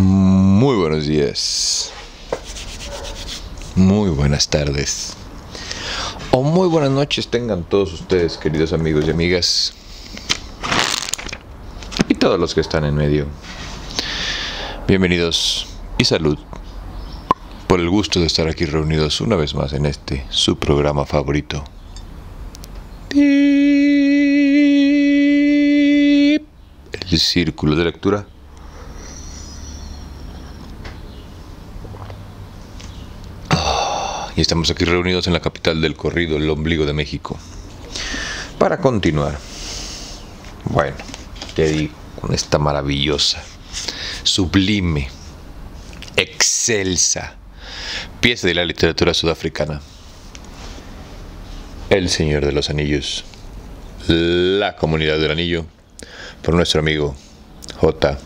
Muy buenos días, muy buenas tardes o muy buenas noches tengan todos ustedes, queridos amigos y amigas, y todos los que están en medio. Bienvenidos y salud por el gusto de estar aquí reunidos una vez más en este, su programa favorito. El Círculo de Lectura. Y estamos aquí reunidos en la capital del corrido, el ombligo de México, para continuar, bueno, te digo, con esta maravillosa, sublime, excelsa pieza de la literatura sudafricana, El Señor de los Anillos, La Comunidad del Anillo, por nuestro amigo J.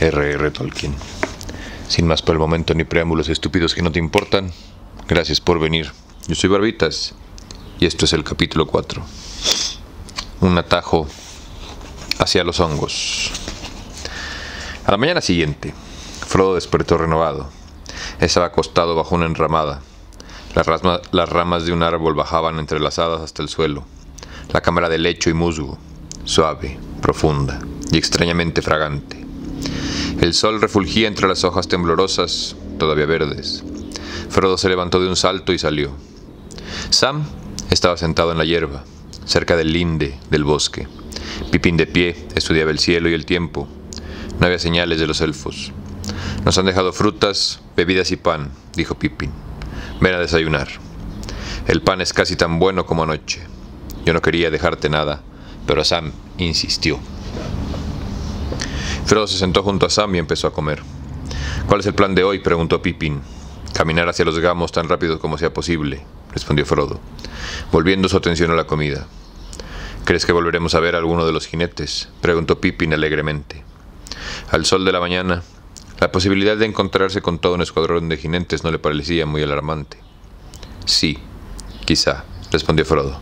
R. R. Tolkien. Sin más por el momento ni preámbulos estúpidos que no te importan, gracias por venir. Yo soy Barbitas y esto es el capítulo 4. Un atajo hacia los hongos. A la mañana siguiente, Frodo despertó renovado. Estaba acostado bajo una enramada. Las ramas de un árbol bajaban entrelazadas hasta el suelo. La cámara de lecho y musgo, suave, profunda y extrañamente fragante. El sol refulgía entre las hojas temblorosas, todavía verdes. Frodo se levantó de un salto y salió. Sam estaba sentado en la hierba, cerca del linde del bosque. Pippin, de pie, estudiaba el cielo y el tiempo. No había señales de los elfos. «Nos han dejado frutas, bebidas y pan», dijo Pippin. «Ven a desayunar. El pan es casi tan bueno como anoche. Yo no quería dejarte nada», pero Sam insistió. Frodo se sentó junto a Sam y empezó a comer. «¿Cuál es el plan de hoy?», preguntó Pippin. «Caminar hacia los gamos tan rápido como sea posible», respondió Frodo, volviendo su atención a la comida. «¿Crees que volveremos a ver a alguno de los jinetes?», preguntó Pippin alegremente. Al sol de la mañana, la posibilidad de encontrarse con todo un escuadrón de jinetes no le parecía muy alarmante. «Sí, quizá», respondió Frodo,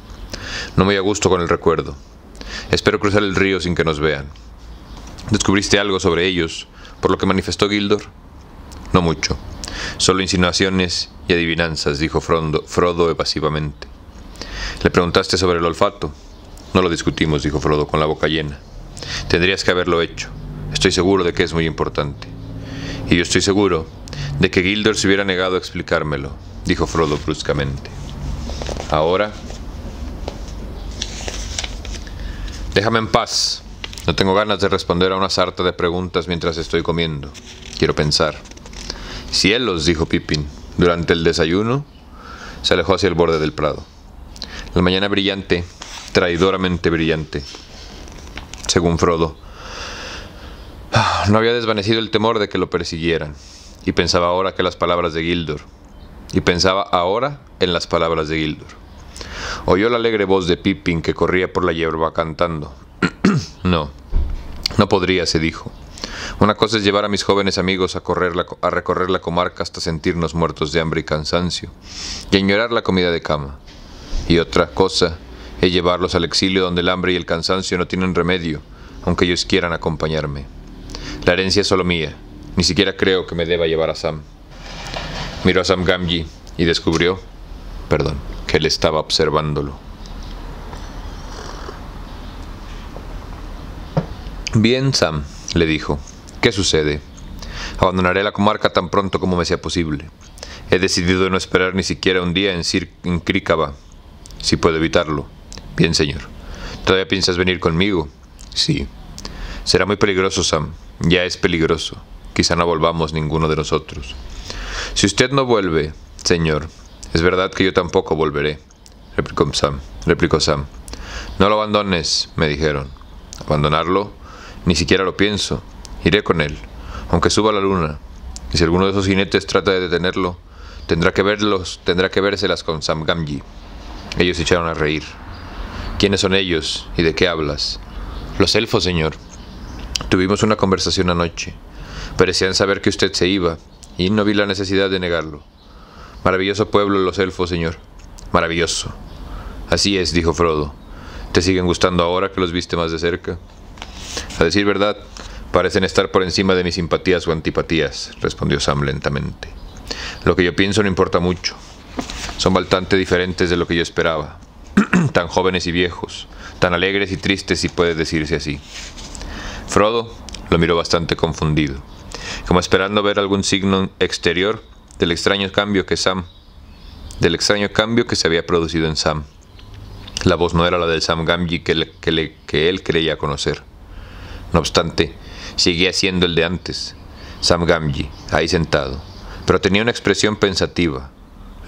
no muy a gusto con el recuerdo. «Espero cruzar el río sin que nos vean. ¿Descubriste algo sobre ellos, por lo que manifestó Gildor?». «No mucho. Solo insinuaciones y adivinanzas», dijo Frodo evasivamente. «¿Le preguntaste sobre el olfato?». «No lo discutimos», dijo Frodo con la boca llena. «Tendrías que haberlo hecho. Estoy seguro de que es muy importante». «Y yo estoy seguro de que Gildor se hubiera negado a explicármelo», dijo Frodo bruscamente. «Ahora, déjame en paz. No tengo ganas de responder a una sarta de preguntas mientras estoy comiendo. Quiero pensar». «Cielos», dijo Pippin. Durante el desayuno, se alejó hacia el borde del prado. La mañana brillante, traidoramente brillante, según Frodo, no había desvanecido el temor de que lo persiguieran. Y pensaba ahora en las palabras de Gildor. Oyó la alegre voz de Pippin que corría por la hierba cantando. No podría», se dijo. «Una cosa es llevar a mis jóvenes amigos a recorrer la comarca hasta sentirnos muertos de hambre y cansancio, y añorar la comida de cama. Y otra cosa es llevarlos al exilio donde el hambre y el cansancio no tienen remedio, aunque ellos quieran acompañarme. La herencia es solo mía. Ni siquiera creo que me deba llevar a Sam». Miró a Sam Gamgee y descubrió, que él estaba observándolo. «Bien, Sam», le dijo. «¿Qué sucede? Abandonaré la comarca tan pronto como me sea posible. He decidido no esperar ni siquiera un día en Crícaba, si puedo evitarlo». «Bien, señor. ¿Todavía piensas venir conmigo?». «Sí». «Será muy peligroso, Sam. Ya es peligroso. Quizá no volvamos ninguno de nosotros». «Si usted no vuelve, señor, es verdad que yo tampoco volveré», replicó Sam. «No lo abandones», me dijeron. «¿Abandonarlo? Ni siquiera lo pienso. Iré con él, aunque suba la luna. Y si alguno de esos jinetes trata de detenerlo, tendrá que vérselas con Sam Gamgee». Ellos se echaron a reír. «¿Quiénes son ellos y de qué hablas?». «Los elfos, señor. Tuvimos una conversación anoche. Parecían saber que usted se iba, y no vi la necesidad de negarlo. Maravilloso pueblo los elfos, señor. Maravilloso». «Así es», dijo Frodo. «¿Te siguen gustando ahora que los viste más de cerca?». «A decir verdad, Parecen estar por encima de mis simpatías o antipatías, respondió Sam lentamente. Lo que yo pienso no importa mucho. Son bastante diferentes de lo que yo esperaba. Tan jóvenes y viejos, tan alegres y tristes, si puede decirse así. Frodo lo miró bastante confundido, como esperando ver algún signo exterior del extraño cambio que se había producido en Sam. La voz no era la del Sam Gamgee que él creía conocer. No obstante, seguía siendo el de antes, Sam Gamgee, ahí sentado, pero tenía una expresión pensativa,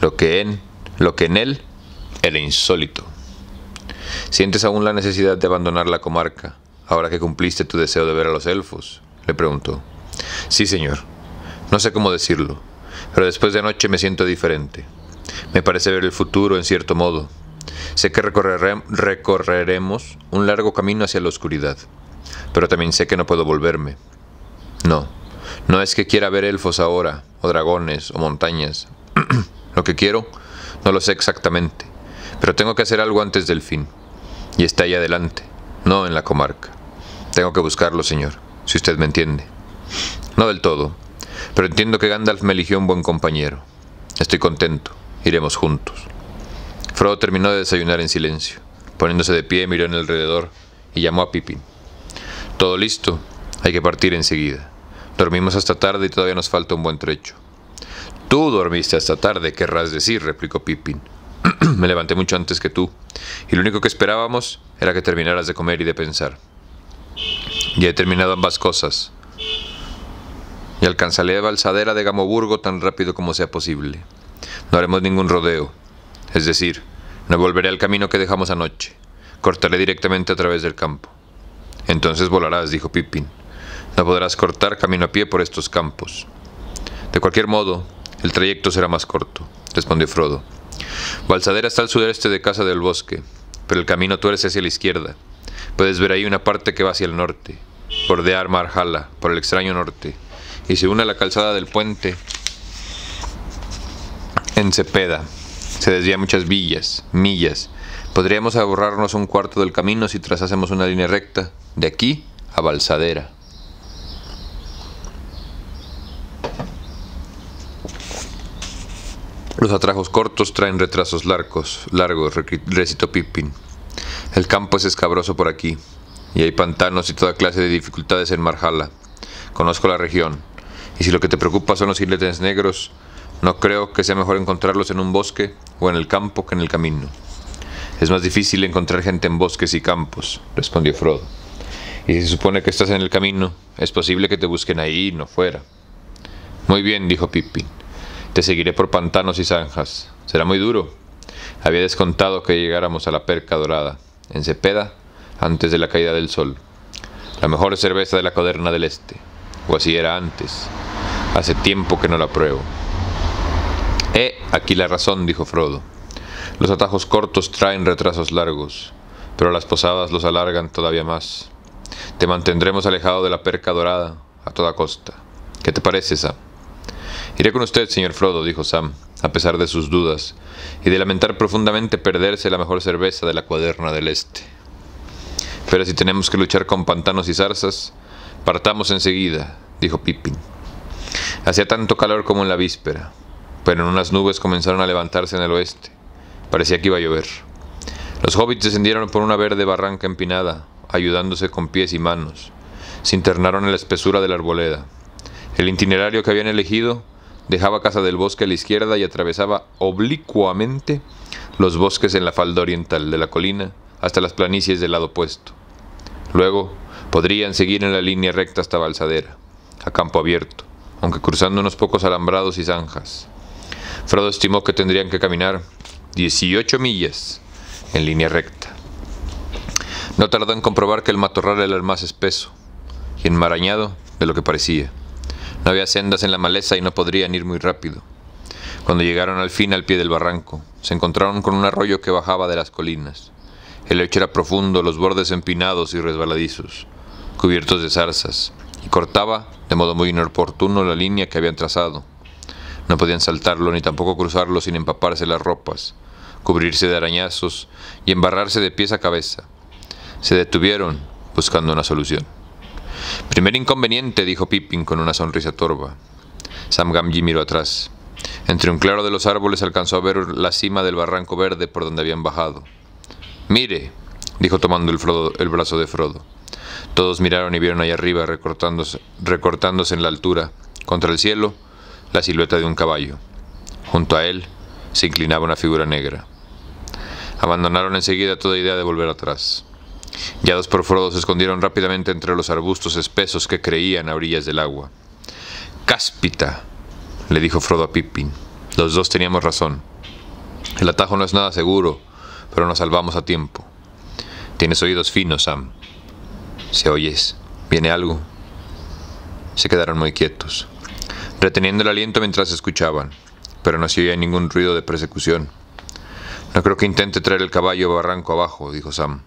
lo que en él era insólito. —¿Sientes aún la necesidad de abandonar la comarca, ahora que cumpliste tu deseo de ver a los elfos? —le preguntó. —Sí, señor. No sé cómo decirlo, pero después de anoche me siento diferente. Me parece ver el futuro, en cierto modo. Sé que recorreremos un largo camino hacia la oscuridad, pero también sé que no puedo volverme. No, no es que quiera ver elfos ahora, o dragones, o montañas. Lo que quiero, no lo sé exactamente, pero tengo que hacer algo antes del fin. Y está ahí adelante, no en la comarca. Tengo que buscarlo, señor, si usted me entiende. No del todo, pero entiendo que Gandalf me eligió un buen compañero. Estoy contento, iremos juntos. Frodo terminó de desayunar en silencio. Poniéndose de pie, miró en el alrededor y llamó a Pippin. Todo listo, hay que partir enseguida. Dormimos hasta tarde y todavía nos falta un buen trecho. Tú dormiste hasta tarde, querrás decir, replicó Pippin. Me levanté mucho antes que tú, y lo único que esperábamos era que terminaras de comer y de pensar. Ya he terminado ambas cosas, y alcanzaré Balsadera de Gamoburgo tan rápido como sea posible. No haremos ningún rodeo, es decir, no volveré al camino que dejamos anoche. Cortaré directamente a través del campo. Entonces volarás, dijo Pippin. No podrás cortar camino a pie por estos campos. De cualquier modo, el trayecto será más corto, respondió Frodo. Balsadera está al sudeste de Casa del Bosque, pero el camino tuerce hacia la izquierda. Puedes ver ahí una parte que va hacia el norte, bordear Marjala por el extraño norte, y se une a la calzada del puente en Cepeda. Se desvía muchas millas. Podríamos ahorrarnos un cuarto del camino si trazásemos una línea recta de aquí a Balsadera. Los atajos cortos traen retrasos largos, recitó Pippin. El campo es escabroso por aquí, y hay pantanos y toda clase de dificultades en Marjala. Conozco la región, y si lo que te preocupa son los isletes negros, no creo que sea mejor encontrarlos en un bosque o en el campo que en el camino. Es más difícil encontrar gente en bosques y campos, respondió Frodo. Y si se supone que estás en el camino, es posible que te busquen ahí y no fuera. Muy bien, dijo Pippin. Te seguiré por pantanos y zanjas. Será muy duro. Había descontado que llegáramos a la Perca Dorada, en Cepeda, antes de la caída del sol. La mejor cerveza de la Caverna del Este. O así era antes. Hace tiempo que no la pruebo. Aquí la razón, dijo Frodo. Los atajos cortos traen retrasos largos, pero las posadas los alargan todavía más. Te mantendremos alejado de la Perca Dorada a toda costa. ¿Qué te parece, Sam? Iré con usted, señor Frodo, dijo Sam, a pesar de sus dudas, y de lamentar profundamente perderse la mejor cerveza de la Caverna del Este. Pero si tenemos que luchar con pantanos y zarzas, partamos enseguida, dijo Pippin. Hacía tanto calor como en la víspera, pero unas nubes comenzaron a levantarse en el oeste. Parecía que iba a llover. Los hobbits descendieron por una verde barranca empinada, ayudándose con pies y manos. Se internaron en la espesura de la arboleda. El itinerario que habían elegido dejaba Casa del Bosque a la izquierda y atravesaba oblicuamente los bosques en la falda oriental de la colina hasta las planicies del lado opuesto. Luego podrían seguir en la línea recta hasta Balsadera, a campo abierto, aunque cruzando unos pocos alambrados y zanjas. Frodo estimó que tendrían que caminar 18 millas en línea recta. No tardó en comprobar que el matorral era el más espeso y enmarañado de lo que parecía. No había sendas en la maleza y no podrían ir muy rápido. Cuando llegaron al fin al pie del barranco, se encontraron con un arroyo que bajaba de las colinas. El lecho era profundo, los bordes empinados y resbaladizos, cubiertos de zarzas, y cortaba de modo muy inoportuno la línea que habían trazado. No podían saltarlo ni tampoco cruzarlo sin empaparse las ropas, cubrirse de arañazos y embarrarse de pies a cabeza. Se detuvieron buscando una solución. —Primer inconveniente —dijo Pippin con una sonrisa torva. Sam Gamgee miró atrás. Entre un claro de los árboles alcanzó a ver la cima del barranco verde por donde habían bajado. —¡Mire! —dijo tomando el brazo de Frodo. Todos miraron y vieron allá arriba, recortándose en la altura, contra el cielo, la silueta de un caballo. Junto a él se inclinaba una figura negra. Abandonaron enseguida toda idea de volver atrás. Guiados por Frodo, se escondieron rápidamente entre los arbustos espesos que creían a orillas del agua. —¡Cáspita! —le dijo Frodo a Pippin. Los dos teníamos razón. El atajo no es nada seguro, pero nos salvamos a tiempo. —Tienes oídos finos, Sam. —¿Se oyes? ¿Viene algo? Se quedaron muy quietos, reteniendo el aliento mientras escuchaban, pero no se oía ningún ruido de persecución. —No creo que intente traer el caballo barranco abajo —dijo Sam—,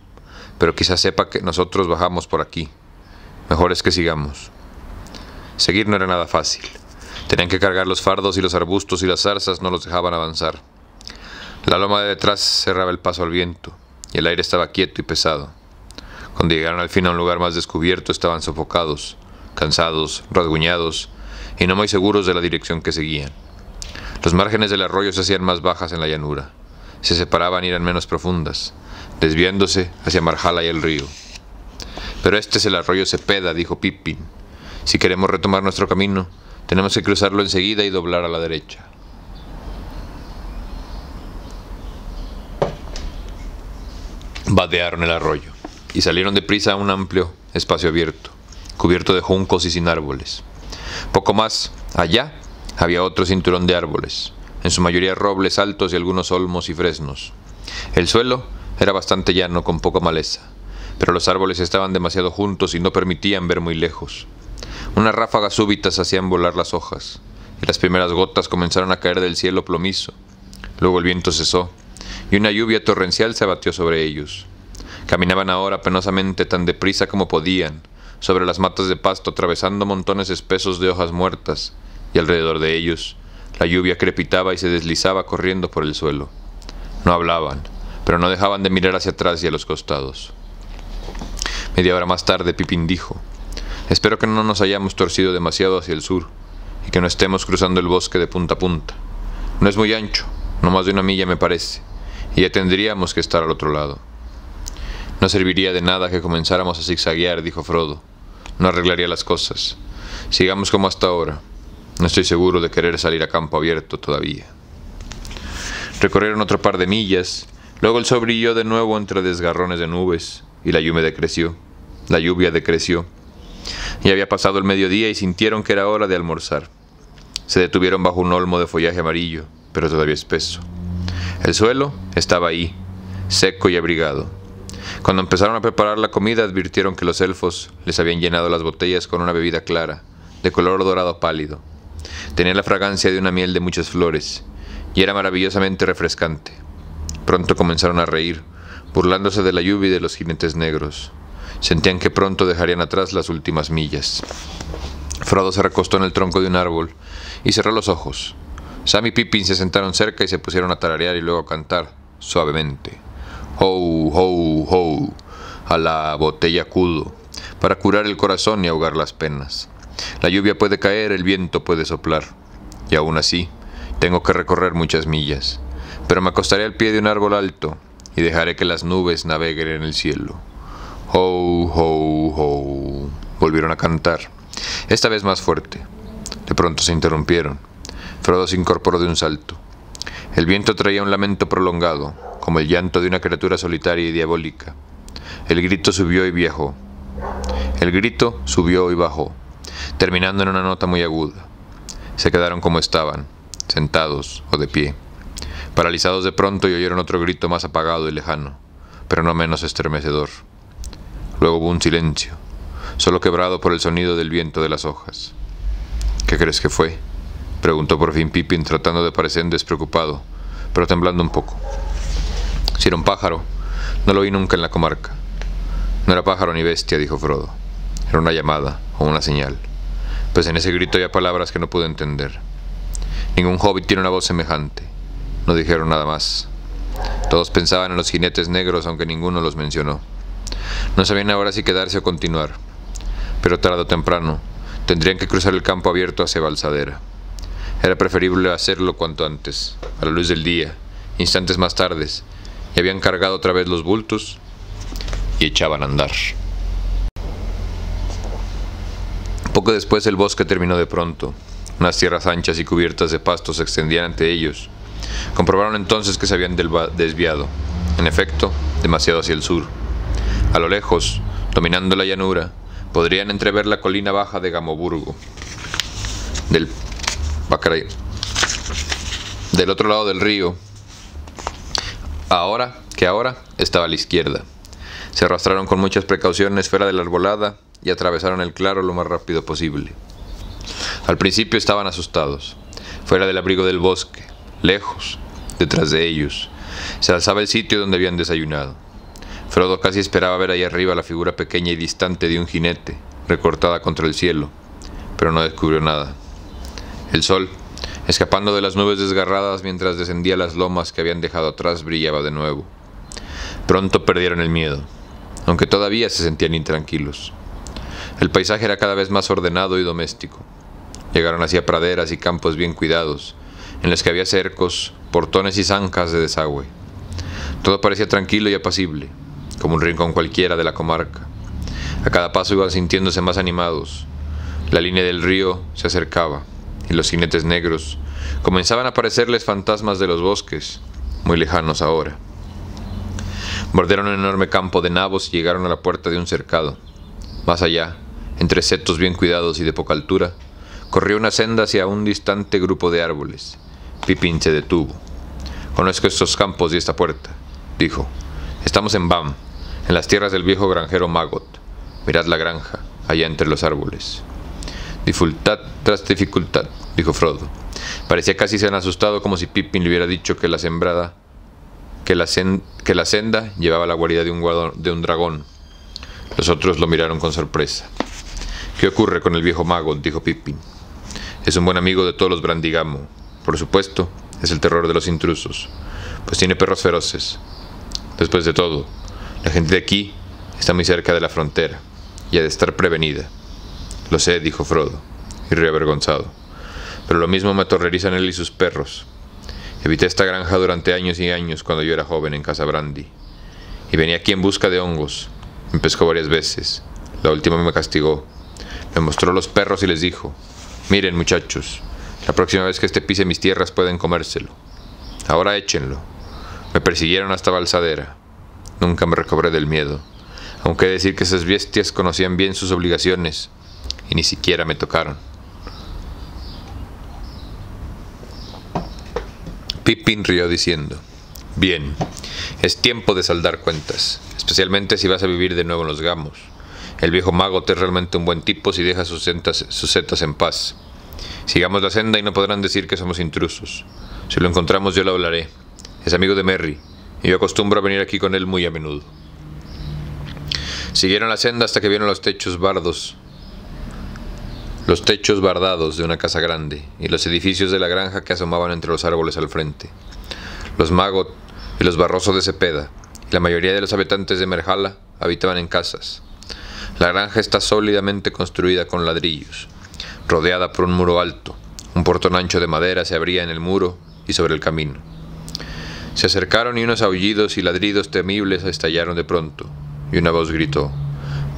pero quizás sepa que nosotros bajamos por aquí. Mejor es que sigamos. Seguir no era nada fácil. Tenían que cargar los fardos y los arbustos y las zarzas no los dejaban avanzar. La loma de detrás cerraba el paso al viento, y el aire estaba quieto y pesado. Cuando llegaron al fin a un lugar más descubierto, estaban sofocados, cansados, rasguñados y no muy seguros de la dirección que seguían. Los márgenes del arroyo se hacían más bajas en la llanura, se separaban y eran menos profundas, desviándose hacia Marjala y el río. —Pero este es el arroyo Cepeda —dijo Pippin—. Si queremos retomar nuestro camino, tenemos que cruzarlo enseguida y doblar a la derecha. Vadearon el arroyo y salieron deprisa a un amplio espacio abierto, cubierto de juncos y sin árboles. Poco más allá había otro cinturón de árboles, en su mayoría robles altos y algunos olmos y fresnos. El suelo era bastante llano, con poca maleza, pero los árboles estaban demasiado juntos y no permitían ver muy lejos. Unas ráfagas súbitas hacían volar las hojas, y las primeras gotas comenzaron a caer del cielo plomizo. Luego el viento cesó, y una lluvia torrencial se abatió sobre ellos. Caminaban ahora penosamente tan deprisa como podían, sobre las matas de pasto, atravesando montones espesos de hojas muertas, y alrededor de ellos la lluvia crepitaba y se deslizaba corriendo por el suelo. No hablaban, pero no dejaban de mirar hacia atrás y a los costados. Media hora más tarde Pippin dijo: —Espero que no nos hayamos torcido demasiado hacia el sur, y que no estemos cruzando el bosque de punta a punta. No es muy ancho, no más de una milla me parece, y ya tendríamos que estar al otro lado. —No serviría de nada que comenzáramos a zigzaguear —dijo Frodo—. No arreglaría las cosas. Sigamos como hasta ahora. No estoy seguro de querer salir a campo abierto todavía. Recorrieron otro par de millas. Luego el sol brilló de nuevo entre desgarrones de nubes, y la lluvia decreció. Ya había pasado el mediodía y sintieron que era hora de almorzar. Se detuvieron bajo un olmo de follaje amarillo, pero todavía espeso. El suelo estaba ahí, seco y abrigado. Cuando empezaron a preparar la comida, advirtieron que los elfos les habían llenado las botellas con una bebida clara, de color dorado pálido. Tenía la fragancia de una miel de muchas flores, y era maravillosamente refrescante. Pronto comenzaron a reír, burlándose de la lluvia y de los jinetes negros. Sentían que pronto dejarían atrás las últimas millas. Frodo se recostó en el tronco de un árbol y cerró los ojos. Sam y Pippin se sentaron cerca y se pusieron a tararear y luego a cantar, suavemente. «Ho, ho, ho, a la botella acudo, para curar el corazón y ahogar las penas. La lluvia puede caer, el viento puede soplar, y aún así tengo que recorrer muchas millas, pero me acostaré al pie de un árbol alto y dejaré que las nubes naveguen en el cielo. Ho, ho, ho». Volvieron a cantar, esta vez más fuerte. De pronto se interrumpieron. Frodo se incorporó de un salto. El viento traía un lamento prolongado, como el llanto de una criatura solitaria y diabólica. El grito subió y bajó. Terminando en una nota muy aguda. Se quedaron como estaban, sentados o de pie, paralizados de pronto, y oyeron otro grito más apagado y lejano, pero no menos estremecedor. Luego hubo un silencio, solo quebrado por el sonido del viento de las hojas. —¿Qué crees que fue? —preguntó por fin Pippin, tratando de parecer despreocupado, pero temblando un poco. —Si era un pájaro, no lo vi nunca en la comarca. —No era pájaro ni bestia —dijo Frodo—. Era una llamada o una señal. Pues en ese grito había palabras que no pude entender. Ningún hobbit tiene una voz semejante. No dijeron nada más. Todos pensaban en los jinetes negros, aunque ninguno los mencionó. No sabían ahora si quedarse o continuar. pero tarde o temprano tendrían que cruzar el campo abierto hacia Balsadera. Era preferible hacerlo cuanto antes, a la luz del día. Instantes más tardes, y habían cargado otra vez los bultos y echaban a andar. Poco después el bosque terminó de pronto. Unas tierras anchas y cubiertas de pastos se extendían ante ellos. Comprobaron entonces que se habían desviado, en efecto, demasiado hacia el sur. A lo lejos, dominando la llanura, podrían entrever la colina baja de Gamoburgo. Del otro lado del río, ahora estaba a la izquierda. Se arrastraron con muchas precauciones fuera de la arbolada y atravesaron el claro lo más rápido posible. Al principio estaban asustados. Fuera del abrigo del bosque, lejos, detrás de ellos, se alzaba el sitio donde habían desayunado. Frodo casi esperaba ver ahí arriba la figura pequeña y distante de un jinete, recortada contra el cielo, pero no descubrió nada. El sol, escapando de las nubes desgarradas mientras descendía las lomas que habían dejado atrás, brillaba de nuevo. Pronto perdieron el miedo, aunque todavía se sentían intranquilos. El paisaje era cada vez más ordenado y doméstico. Llegaron hacia praderas y campos bien cuidados, en los que había cercos, portones y zancas de desagüe. Todo parecía tranquilo y apacible, como un rincón cualquiera de la comarca. A cada paso iban sintiéndose más animados. La línea del río se acercaba, y los jinetes negros comenzaban a parecerles fantasmas de los bosques, muy lejanos ahora. Bordearon un enorme campo de nabos y llegaron a la puerta de un cercado. Más allá, entre setos bien cuidados y de poca altura, corrió una senda hacia un distante grupo de árboles. Pippin se detuvo. «Conozco estos campos y esta puerta», dijo. «Estamos en Bam, en las tierras del viejo granjero Maggot. Mirad la granja, allá entre los árboles». «Dificultad tras dificultad», dijo Frodo. Parecía casi tan asustado como si Pippin le hubiera dicho que la senda llevaba la guarida de un dragón. Los otros lo miraron con sorpresa. «¿Qué ocurre con el viejo mago?», dijo Pippin. «Es un buen amigo de todos los Brandigamo. Por supuesto, es el terror de los intrusos, pues tiene perros feroces. Después de todo, la gente de aquí está muy cerca de la frontera y ha de estar prevenida». «Lo sé», dijo Frodo, y rió avergonzado. «Pero lo mismo me aterrorizan él y sus perros. Evité esta granja durante años y años cuando yo era joven en Casa Brandy. Y venía aquí en busca de hongos. Me pescó varias veces. La última me castigó. Me mostró los perros y les dijo: miren, muchachos, la próxima vez que este pise mis tierras pueden comérselo. Ahora échenlo. Me persiguieron hasta Balsadera. Nunca me recobré del miedo. Aunque he de decir que esas bestias conocían bien sus obligaciones y ni siquiera me tocaron». Pippin rió diciendo: «Bien, es tiempo de saldar cuentas, especialmente si vas a vivir de nuevo en los Gamos. El viejo Maggot es realmente un buen tipo si deja sus setas en paz. Sigamos la senda y no podrán decir que somos intrusos. Si lo encontramos yo lo hablaré. Es amigo de Merry, y yo acostumbro a venir aquí con él muy a menudo». Siguieron la senda hasta que vieron los techos bardados de una casa grande y los edificios de la granja que asomaban entre los árboles al frente. Los Maggot y los Barrosos de Cepeda y la mayoría de los habitantes de Marjala habitaban en casas. La granja está sólidamente construida con ladrillos, rodeada por un muro alto. Un portón ancho de madera se abría en el muro y sobre el camino. Se acercaron y unos aullidos y ladridos temibles estallaron de pronto, y una voz gritó: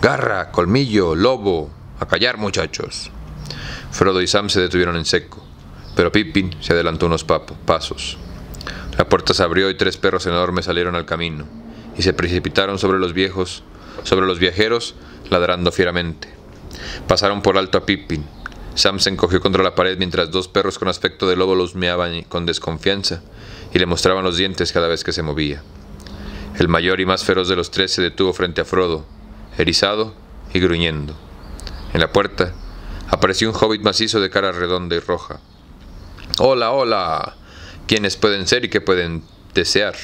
«¡Garra, colmillo, lobo! ¡A callar, muchachos!». Frodo y Sam se detuvieron en seco, pero Pippin se adelantó unos pasos. La puerta se abrió y tres perros enormes salieron al camino y se precipitaron sobre los viajeros, ladrando fieramente. Pasaron por alto a Pippin. Sam se encogió contra la pared mientras dos perros con aspecto de lobo los meaban con desconfianza y le mostraban los dientes cada vez que se movía. El mayor y más feroz de los tres se detuvo frente a Frodo, erizado y gruñendo. En la puerta apareció un hobbit macizo de cara redonda y roja. «¡Hola, hola! ¿Quiénes pueden ser y qué pueden desear?».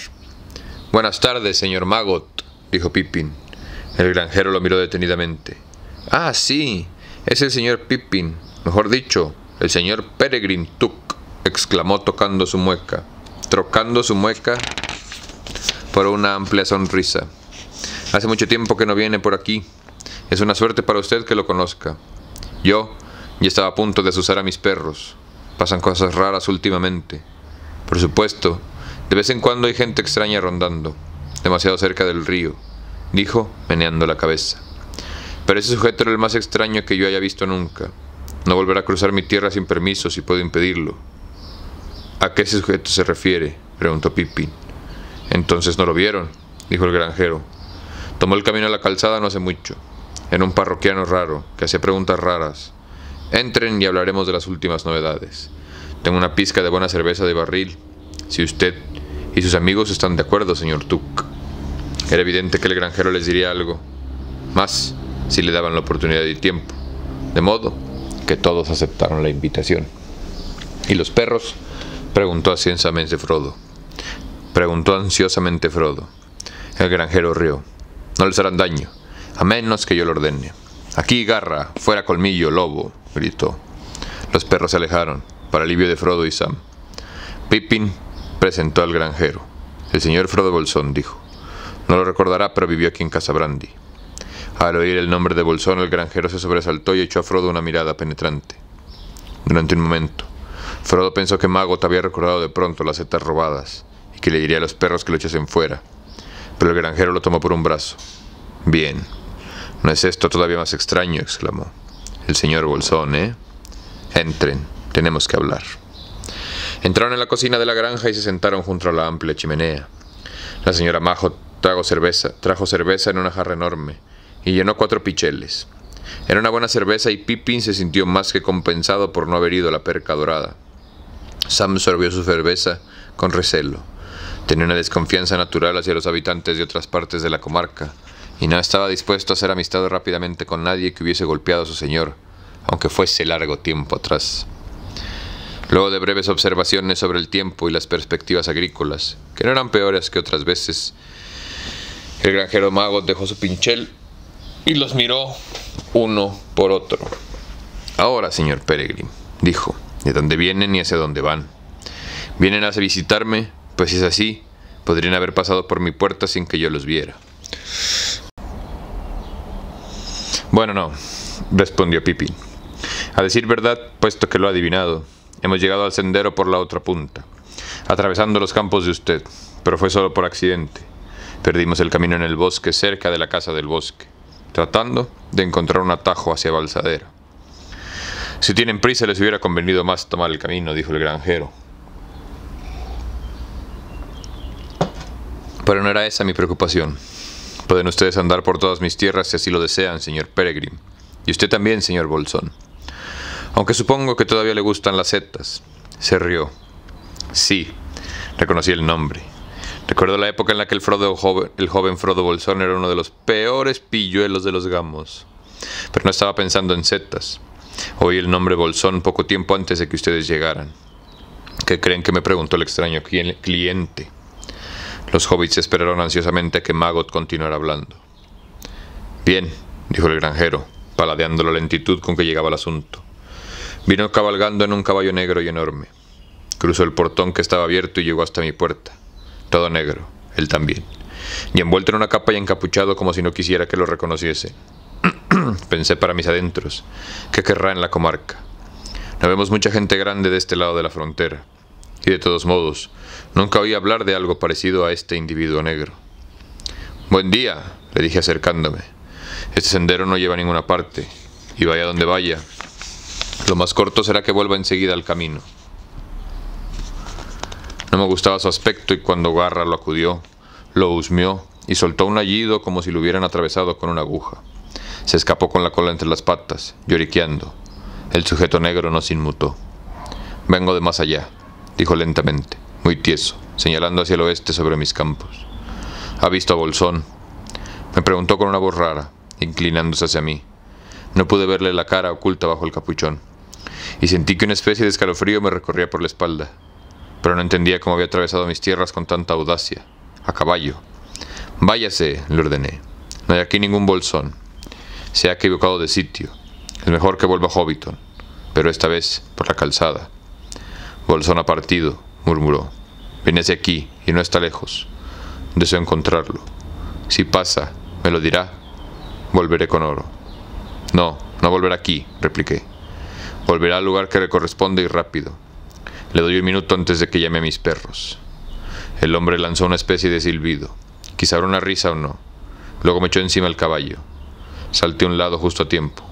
«Buenas tardes, señor Maggot», dijo Pippin. El granjero lo miró detenidamente. «Ah, sí, es el señor Pippin, mejor dicho, el señor Peregrin Tuk», exclamó trocando su mueca por una amplia sonrisa. «Hace mucho tiempo que no viene por aquí. Es una suerte para usted que lo conozca. Yo ya estaba a punto de asusar a mis perros. Pasan cosas raras últimamente. Por supuesto, de vez en cuando hay gente extraña rondando, demasiado cerca del río, dijo, meneando la cabeza. Pero ese sujeto era el más extraño que yo haya visto nunca. No volverá a cruzar mi tierra sin permiso si puedo impedirlo. —¿A qué ese sujeto se refiere? —preguntó Pippin. —Entonces no lo vieron —dijo el granjero. Tomó el camino a la calzada no hace mucho. Era un parroquiano raro, que hacía preguntas raras. —Entren y hablaremos de las últimas novedades. Tengo una pizca de buena cerveza de barril, si usted y sus amigos están de acuerdo, señor Tuck. Era evidente que el granjero les diría algo más si le daban la oportunidad y tiempo, de modo que todos aceptaron la invitación. —¿Y los perros? —preguntó ansiosamente Frodo. El granjero rió. —No les harán daño, a menos que yo lo ordene. —Aquí, garra, fuera colmillo, lobo —gritó. Los perros se alejaron, para alivio de Frodo y Sam. Pippin presentó al granjero. —El señor Frodo Bolsón —dijo—. No lo recordará, pero vivió aquí en Casa Brandy. Al oír el nombre de Bolsón, el granjero se sobresaltó y echó a Frodo una mirada penetrante. Durante un momento, Frodo pensó que Maggot había recordado de pronto las setas robadas y que le diría a los perros que lo echasen fuera, pero el granjero lo tomó por un brazo. —Bien, ¿no es esto todavía más extraño? —exclamó. —El señor Bolsón, ¿eh? Entren, tenemos que hablar. Entraron en la cocina de la granja y se sentaron junto a la amplia chimenea. La señora Maggot trajo cerveza en una jarra enorme y llenó 4 picheles. Era una buena cerveza y Pippin se sintió más que compensado por no haber ido a la perca dorada. Sam sorbió su cerveza con recelo. Tenía una desconfianza natural hacia los habitantes de otras partes de la comarca y no estaba dispuesto a hacer amistad rápidamente con nadie que hubiese golpeado a su señor, aunque fuese largo tiempo atrás. Luego de breves observaciones sobre el tiempo y las perspectivas agrícolas, que no eran peores que otras veces, el granjero Maggot dejó su pinchel y los miró uno por otro. —Ahora, señor Peregrine —dijo—, ¿de dónde vienen y hacia dónde van? ¿Vienen a visitarme? Pues si es así, podrían haber pasado por mi puerta sin que yo los viera. —Bueno, no —respondió Pippin—. A decir verdad, puesto que lo ha adivinado, hemos llegado al sendero por la otra punta, atravesando los campos de usted, pero fue solo por accidente. Perdimos el camino en el bosque, cerca de la Casa del Bosque, tratando de encontrar un atajo hacia Balsadera. —Si tienen prisa, les hubiera convenido más tomar el camino —dijo el granjero—. Pero no era esa mi preocupación. Pueden ustedes andar por todas mis tierras si así lo desean, señor Peregrine. Y usted también, señor Bolsón. Aunque supongo que todavía le gustan las setas. Se rió. —Sí, reconocí el nombre. Recuerdo la época en la que el joven Frodo Bolsón era uno de los peores pilluelos de los gamos. Pero no estaba pensando en setas. Oí el nombre Bolsón poco tiempo antes de que ustedes llegaran. —¿Qué creen que me preguntó el extraño cliente? Los hobbits esperaron ansiosamente a que Maggot continuara hablando. —Bien —dijo el granjero, paladeando la lentitud con que llegaba el asunto—. Vino cabalgando en un caballo negro y enorme. Cruzó el portón que estaba abierto y llegó hasta mi puerta. Todo negro, él también, y envuelto en una capa y encapuchado como si no quisiera que lo reconociese. Pensé para mis adentros, ¿qué querrá en la comarca? No vemos mucha gente grande de este lado de la frontera, y de todos modos, nunca oí hablar de algo parecido a este individuo negro. —Buen día —le dije acercándome—, este sendero no lleva a ninguna parte, y vaya donde vaya, lo más corto será que vuelva enseguida al camino. No me gustaba su aspecto y cuando Garra lo acudió, lo husmeó y soltó un aullido como si lo hubieran atravesado con una aguja. Se escapó con la cola entre las patas, lloriqueando. El sujeto negro no se inmutó. —Vengo de más allá —dijo lentamente, muy tieso, señalando hacia el oeste sobre mis campos. —¿Ha visto a Bolsón? —me preguntó con una voz rara, inclinándose hacia mí. No pude verle la cara oculta bajo el capuchón, y sentí que una especie de escalofrío me recorría por la espalda. Pero no entendía cómo había atravesado mis tierras con tanta audacia. A caballo. —Váyase —le ordené—. No hay aquí ningún Bolsón. Se ha equivocado de sitio. Es mejor que vuelva a Hobbiton, pero esta vez por la calzada. —Bolsón ha partido —murmuró—. Viene hacia aquí y no está lejos. Deseo encontrarlo. Si pasa, me lo dirá. Volveré con oro. No, no volverá aquí, repliqué. Volverá al lugar que le corresponde y rápido. Le doy un minuto antes de que llame a mis perros. El hombre lanzó una especie de silbido. Quizá era una risa o no. Luego me echó encima el caballo. Salté a un lado justo a tiempo.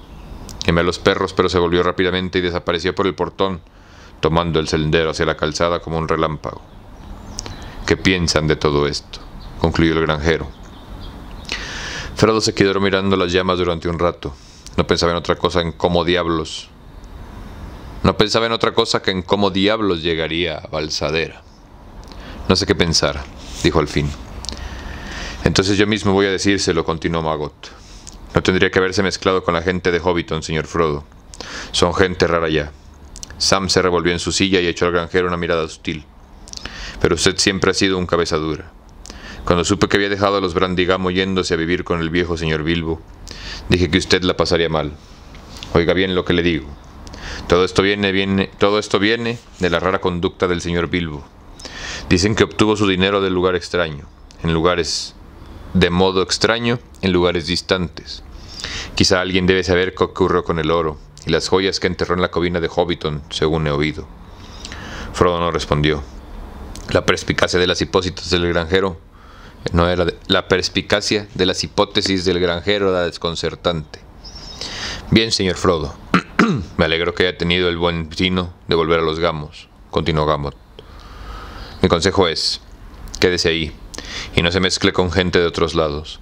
Llamé a los perros, pero se volvió rápidamente y desapareció por el portón, tomando el sendero hacia la calzada como un relámpago. ¿Qué piensan de todo esto?, concluyó el granjero. Frodo se quedó mirando las llamas durante un rato. No pensaba en otra cosa que en cómo diablos llegaría a Balsadera. No sé qué pensar, dijo al fin. Entonces yo mismo voy a decírselo, continuó Maggot. No tendría que haberse mezclado con la gente de Hobbiton, señor Frodo. Son gente rara ya. Sam se revolvió en su silla y echó al granjero una mirada hostil. Pero usted siempre ha sido un cabeza dura. Cuando supe que había dejado a los Brandigamo yéndose a vivir con el viejo señor Bilbo, dije que usted la pasaría mal. Oiga bien lo que le digo. Todo esto viene de la rara conducta del señor Bilbo. Dicen que obtuvo su dinero del lugar extraño, en lugares distantes. Quizá alguien debe saber qué ocurrió con el oro y las joyas que enterró en la covina de Hobbiton, según he oído. Frodo no respondió. La perspicacia de las hipótesis del granjero era desconcertante. Bien, señor Frodo, me alegro que haya tenido el buen tino de volver a los gamos, continuó Gamot. Mi consejo es, quédese ahí y no se mezcle con gente de otros lados.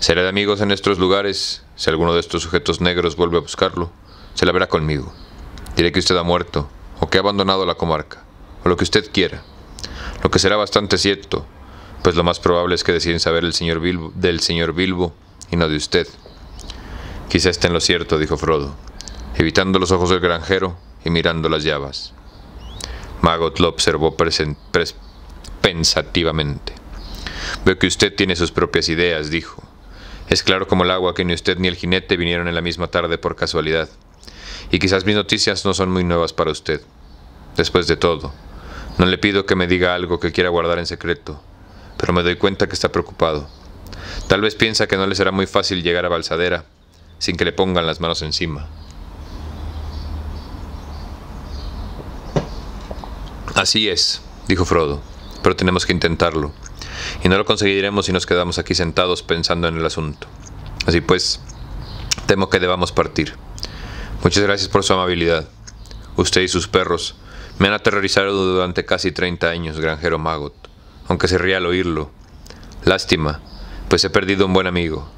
Será de amigos en estos lugares. Si alguno de estos sujetos negros vuelve a buscarlo, se la verá conmigo. Diré que usted ha muerto, o que ha abandonado la comarca, o lo que usted quiera. Lo que será bastante cierto, pues lo más probable es que deciden saber del señor Bilbo y no de usted. Quizá esté en lo cierto, dijo Frodo, evitando los ojos del granjero y mirando las llamas. Maggot lo observó pensativamente. Veo que usted tiene sus propias ideas, dijo. Es claro como el agua que ni usted ni el jinete vinieron en la misma tarde por casualidad. Y quizás mis noticias no son muy nuevas para usted. Después de todo, no le pido que me diga algo que quiera guardar en secreto, pero me doy cuenta que está preocupado. Tal vez piensa que no le será muy fácil llegar a Balsadera sin que le pongan las manos encima. Así es, dijo Frodo, pero tenemos que intentarlo. Y no lo conseguiremos si nos quedamos aquí sentados pensando en el asunto. Así pues, temo que debamos partir. Muchas gracias por su amabilidad. Usted y sus perros me han aterrorizado durante casi 30 años, granjero Maggot, aunque se ría al oírlo. Lástima, pues he perdido un buen amigo,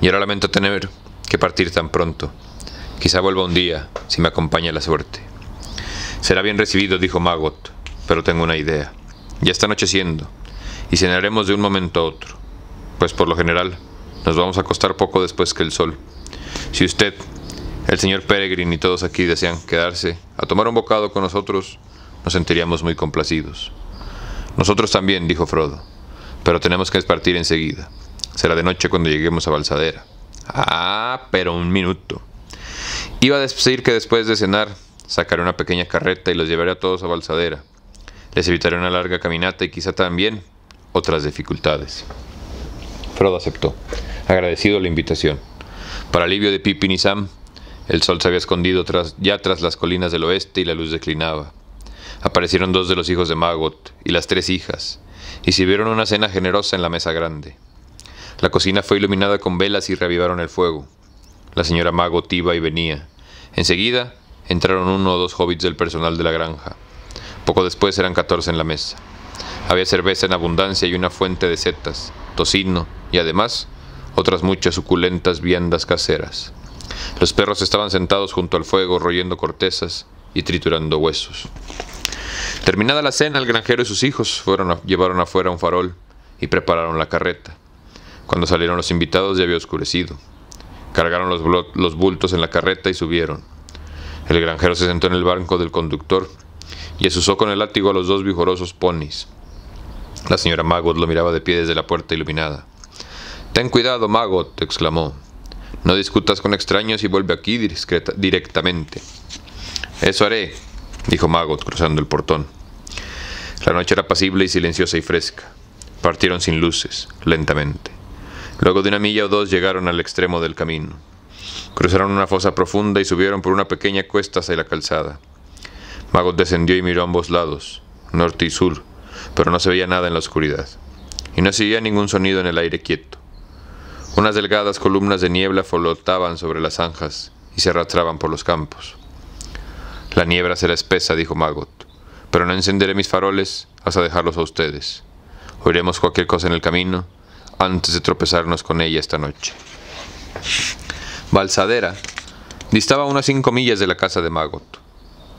y ahora lamento tener que partir tan pronto. Quizá vuelva un día, si me acompaña la suerte. Será bien recibido, dijo Maggot, pero tengo una idea. Ya está anocheciendo, y cenaremos de un momento a otro, pues por lo general nos vamos a acostar poco después que el sol. Si usted, el señor Peregrin y todos aquí desean quedarse a tomar un bocado con nosotros, nos sentiríamos muy complacidos. Nosotros también, dijo Frodo, pero tenemos que partir enseguida. Será de noche cuando lleguemos a Balsadera. Ah, pero un minuto. Iba a decir que después de cenar sacaré una pequeña carreta y los llevaré a todos a Balsadera. Les evitaré una larga caminata y quizá también otras dificultades. Frodo aceptó, agradecido la invitación. Para alivio de Pippin y Sam, el sol se había escondido ya tras las colinas del oeste y la luz declinaba. Aparecieron dos de los hijos de Maggot y las tres hijas, y sirvieron una cena generosa en la mesa grande. La cocina fue iluminada con velas y reavivaron el fuego. La señora Maggot iba y venía. Enseguida entraron uno o dos hobbits del personal de la granja. Poco después eran 14 en la mesa. Había cerveza en abundancia y una fuente de setas, tocino y además otras muchas suculentas viandas caseras. Los perros estaban sentados junto al fuego royendo cortezas y triturando huesos. Terminada la cena, el granjero y sus hijos llevaron afuera un farol y prepararon la carreta. Cuando salieron los invitados ya había oscurecido. Cargaron los bultos en la carreta y subieron. El granjero se sentó en el banco del conductor y azuzó con el látigo a los dos vigorosos ponis. La señora Maggot lo miraba de pie desde la puerta iluminada. «Ten cuidado, Maggot», exclamó. «No discutas con extraños y vuelve aquí directamente». «Eso haré», dijo Maggot cruzando el portón. La noche era apacible y silenciosa y fresca. Partieron sin luces, lentamente. Luego de una milla o dos llegaron al extremo del camino. Cruzaron una fosa profunda y subieron por una pequeña cuesta hacia la calzada. Maggot descendió y miró a ambos lados, norte y sur, pero no se veía nada en la oscuridad, y no se oía ningún sonido en el aire quieto. Unas delgadas columnas de niebla flotaban sobre las zanjas y se arrastraban por los campos. «La niebla será espesa», dijo Maggot, «pero no encenderé mis faroles hasta dejarlos a ustedes. Oiremos cualquier cosa en el camino antes de tropezarnos con ella esta noche». Balsadera distaba unas 5 millas de la casa de Maggot.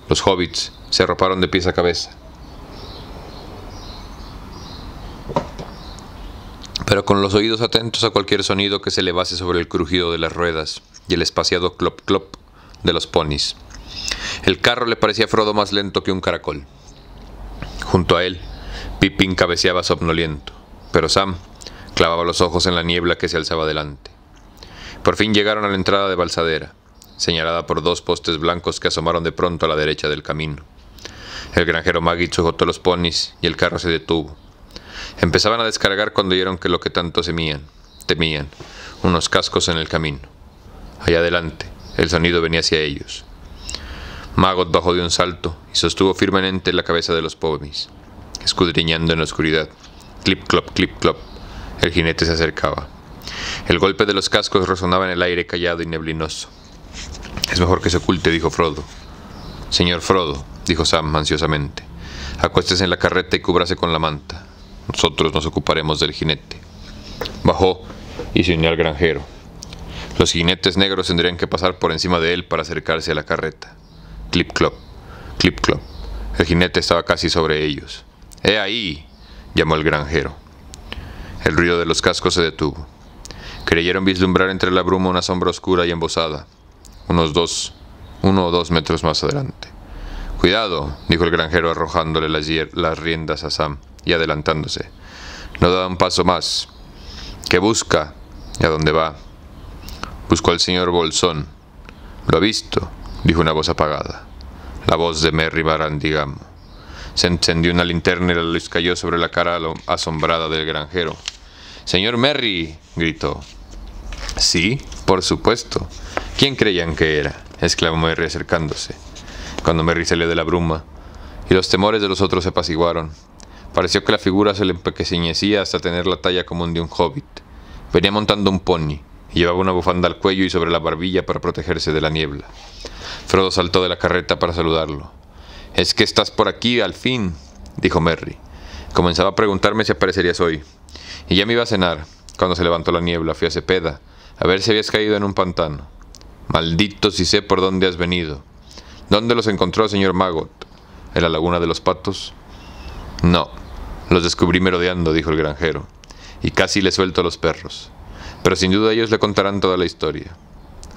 Los hobbits se arroparon de pies a cabeza, pero con los oídos atentos a cualquier sonido que se elevase sobre el crujido de las ruedas y el espaciado clop-clop de los ponis. El carro le parecía a Frodo más lento que un caracol. Junto a él, Pippin cabeceaba somnoliento, pero Sam clavaba los ojos en la niebla que se alzaba delante. Por fin llegaron a la entrada de Balsadera, señalada por 2 postes blancos que asomaron de pronto a la derecha del camino. El granjero Maggot sujetó los ponis y el carro se detuvo. Empezaban a descargar cuando oyeron que lo que tanto temían, unos cascos en el camino. Allá adelante, el sonido venía hacia ellos. Maggot bajó de un salto y sostuvo firmemente la cabeza de los ponis, escudriñando en la oscuridad. Clip, clop, clip, clop. El jinete se acercaba. El golpe de los cascos resonaba en el aire callado y neblinoso. «Es mejor que se oculte», dijo Frodo. «Señor Frodo», dijo Sam ansiosamente, «acuéstese en la carreta y cúbrase con la manta. Nosotros nos ocuparemos del jinete». Bajó y se unió al granjero. Los jinetes negros tendrían que pasar por encima de él para acercarse a la carreta. Clip, clop, clip, clop. El jinete estaba casi sobre ellos. «¡He ahí!», llamó el granjero. El ruido de los cascos se detuvo. Creyeron vislumbrar entre la bruma una sombra oscura y embosada, uno o dos metros más adelante. «Cuidado», dijo el granjero arrojándole las riendas a Sam y adelantándose. «No da un paso más». «¿Qué busca? ¿Y a dónde va?». «Busco al señor Bolsón». «Lo ha visto», dijo una voz apagada, la voz de Merry Brandigamo. Se encendió una linterna y la luz cayó sobre la cara asombrada del granjero. «¡Señor Merry!», gritó. «Sí, por supuesto. ¿Quién creían que era?», exclamó Merry acercándose. Cuando Merry salió de la bruma y los temores de los otros se apaciguaron, pareció que la figura se le empequeñecía hasta tener la talla común de un hobbit. Venía montando un pony y llevaba una bufanda al cuello y sobre la barbilla para protegerse de la niebla. Frodo saltó de la carreta para saludarlo. «Es que estás por aquí, al fin», dijo Merry. «Comenzaba a preguntarme si aparecerías hoy. Y ya me iba a cenar, cuando se levantó la niebla, fui a Cepeda, a ver si habías caído en un pantano. Maldito si sé por dónde has venido. ¿Dónde los encontró, señor Maggot? ¿En la laguna de los patos?». «No, los descubrí merodeando», dijo el granjero, «y casi le suelto a los perros. Pero sin duda ellos le contarán toda la historia.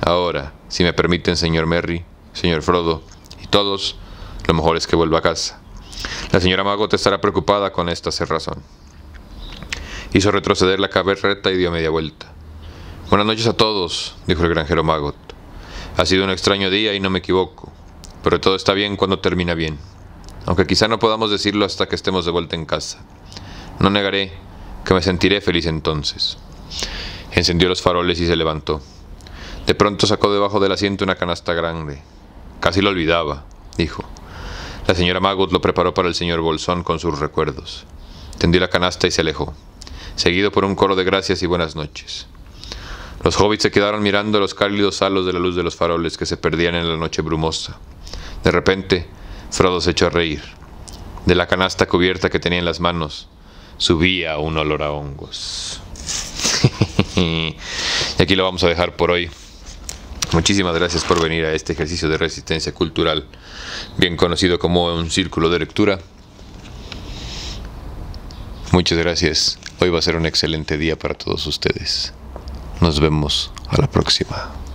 Ahora, si me permiten, señor Merry, señor Frodo y todos, lo mejor es que vuelva a casa. La señora Maggot estará preocupada con esta cerrazón». Hizo retroceder la carreta y dio media vuelta. «Buenas noches a todos», dijo el granjero Maggot. «Ha sido un extraño día y no me equivoco, pero todo está bien cuando termina bien, aunque quizá no podamos decirlo hasta que estemos de vuelta en casa. No negaré que me sentiré feliz entonces». Encendió los faroles y se levantó. De pronto sacó debajo del asiento una canasta grande. «Casi lo olvidaba», dijo. La señora Maggot lo preparó para el señor Bolsón con sus recuerdos. Tendió la canasta y se alejó, seguido por un coro de gracias y buenas noches. Los hobbits se quedaron mirando los cálidos halos de la luz de los faroles que se perdían en la noche brumosa. De repente, Frodo se echó a reír. De la canasta cubierta que tenía en las manos, subía un olor a hongos. Y aquí lo vamos a dejar por hoy. Muchísimas gracias por venir a este ejercicio de resistencia cultural, bien conocido como un círculo de lectura. Muchas gracias. Hoy va a ser un excelente día para todos ustedes. Nos vemos a la próxima.